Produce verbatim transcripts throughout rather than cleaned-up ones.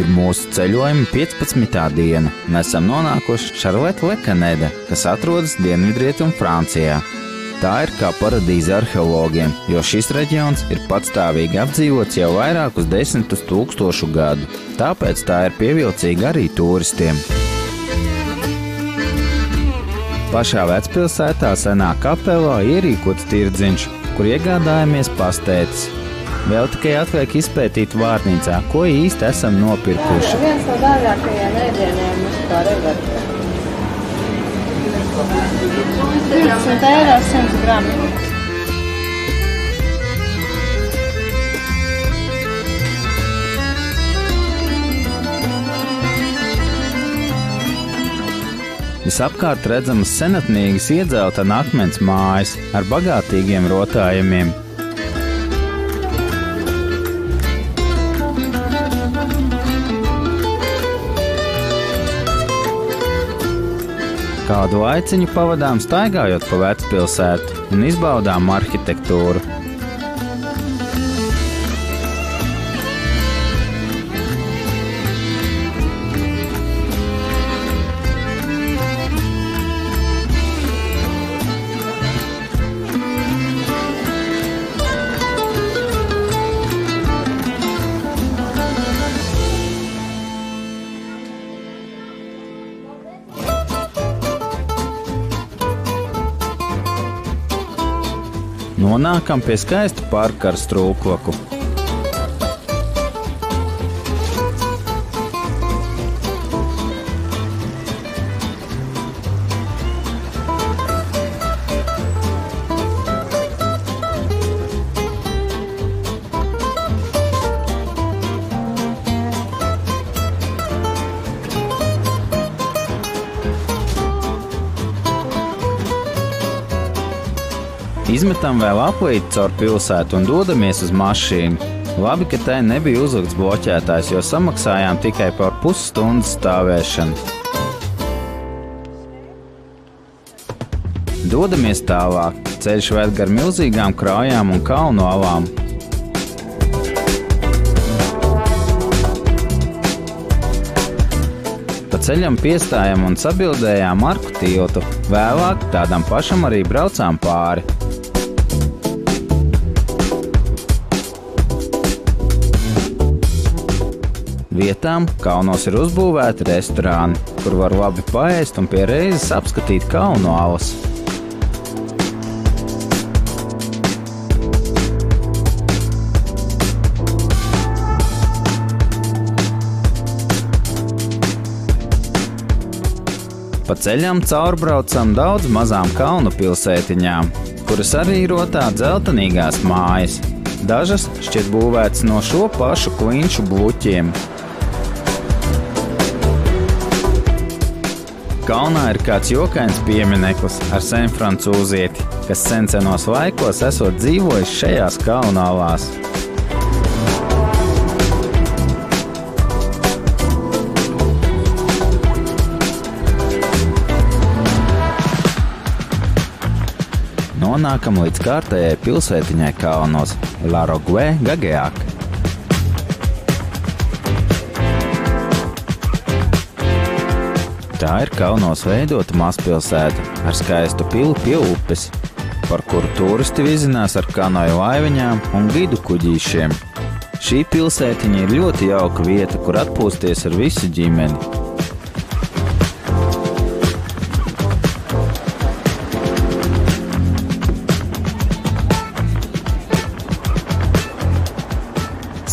ir mūsu ceļojuma piecpadsmitā diena. Mēs esam nonākuši Sarlat le Caneda, kas atrodas Dienvidrietum Francijā. Tā ir kā paradīze arheologiem, jo šis reģions ir patstāvīgi apdzīvots jau vairākus desmitus tūkstošu gadu. Tāpēc tā ir pievilcīga arī turistiem. Pašā vecpilsētā senā kapelā ierīkots tirdziņš, kur iegādājāmies pastētis. Vēl tikai atliek izpētīt vārnīcā, ko īsti esam nopirkuši. Jā, viens no dārgākajiem ēdieniem mums tā reverta. divdesmit eiro simts gramu. Visapkārt redzamas senatnīgas iedzelta un akmens mājas ar bagātīgiem rotājumiem. Kādu aiciņu pavadām staigājot pa vecpilsētu un izbaudām arhitektūru. Nonākam pie skaistu parku ar strūklaku. Izmetam vēl aplīti caur pilsētu un dodamies uz mašīnu. Labi, ka tai nebija uzlikts bloķētājs, jo samaksājām tikai par pusstundas stāvēšanu. Dodamies tālāk. Ceļš ved gar milzīgām krājām un kalnu alām. Pa ceļam piestājam un sabildējām arku tiltu. Vēlāk tādam pašam arī braucām pāri. Vietām kalnos ir uzbūvēti restorāni, kur var labi paēst un pie reizes apskatīt kalnu alas. Pa ceļām caurbraucam daudz mazām kalnu pilsētiņām, kuras arī rotā dzeltenīgās mājas. Dažas šķiet būvētas no šo pašu klinšu bluķiem. Kalnā ir kāds jokains piemineklis ar sen francūzieti, kas sensenos laikos esot dzīvojis šajās kalnālās. Nonākam līdz kārtējai pilsētiņai kalnos – La Roque Gageac. Tā ir kalnos veidota mazpilsēta ar skaistu pili pie upes, par kuru turisti vizinās ar kanoju laiviņām un gidu kuģīšiem. Šī pilsētiņa ir ļoti jauka vieta, kur atpūsties ar visu ģimeni.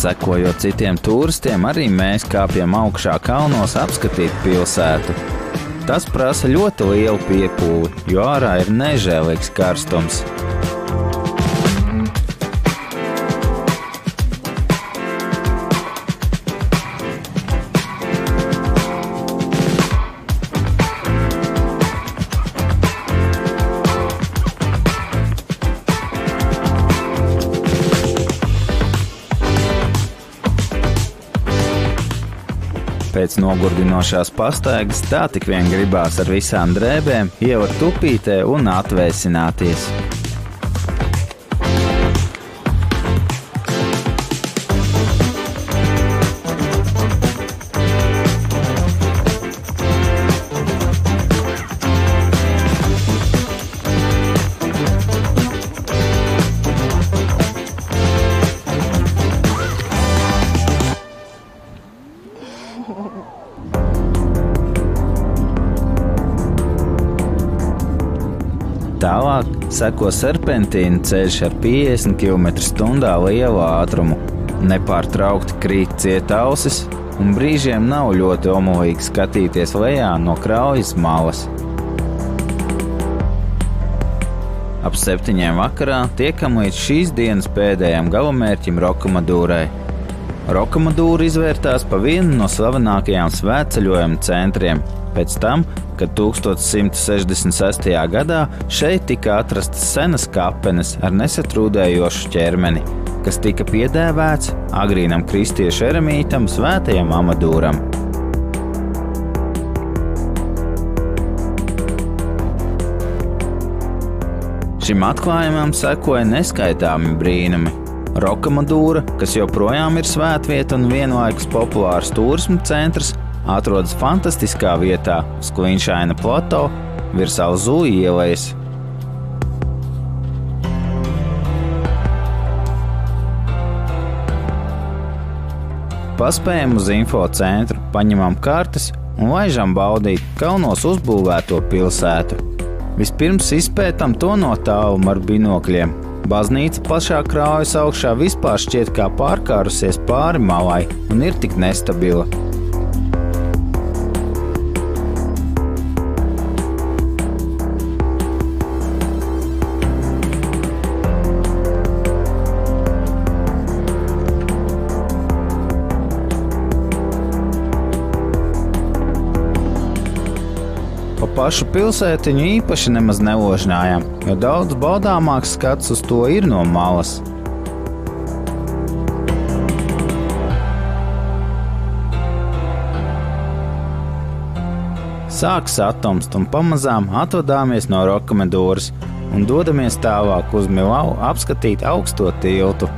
Sekojot citiem turistiem, arī mēs kāpjam augšā kalnos apskatīt pilsētu. Tas prasa ļoti lielu piepūli, jo ārā ir nežēlīgs karstums. Pēc nogurdinošās pastaigas tā tik vien gribās ar visām drēbēm ievar tupītē un atvēsināties. seko serpentīna ceļš ar piecdesmit kilometrus stundā lielo ātrumu. Nepārtraukti krīt cieta ausis un brīžiem nav ļoti omulīgi skatīties lejā no kraujas malas. Ap septiņiem vakarā tiekam līdz šīs dienas pēdējam galamērķim Rokamadūrai. Rokamadūra izvērtās pa vienu no slavenākajām svētceļojuma centriem, pēc tam, kad tūkstoš simt sešdesmit sestajā gadā šeit tika atrastas senas kapenes ar nesatrūdējošu ķermeni, kas tika piedēvēts Agrīnam Kristiešu Eremītam svētajam Amadūram. Šim atklājumam sekoja neskaitāmi brīnumi. Rokamadūra, kas joprojām ir svētvieta un vienlaikus populārs turisma centrs, atrodas fantastiskā vietā uz Skriņšāina Platao virs Alzū ielejas. Paspējam uz info centru, paņemam kartes un laižam baudīt kalnos uzbūvēto pilsētu. Vispirms izpētam to no tāluma ar binokļiem. Baznīca plašā kraujas augšā vispār šķiet kā pārkārusies pāri malai un ir tik nestabila. Pašu pilsētiņu īpaši nemaz neložņājām, jo daudz baudāmāks skats uz to ir no malas. Sāks atomst un pamazām atvadāmies no Rokamadūras un dodamies tālāk uz Milavu apskatīt augsto tiltu.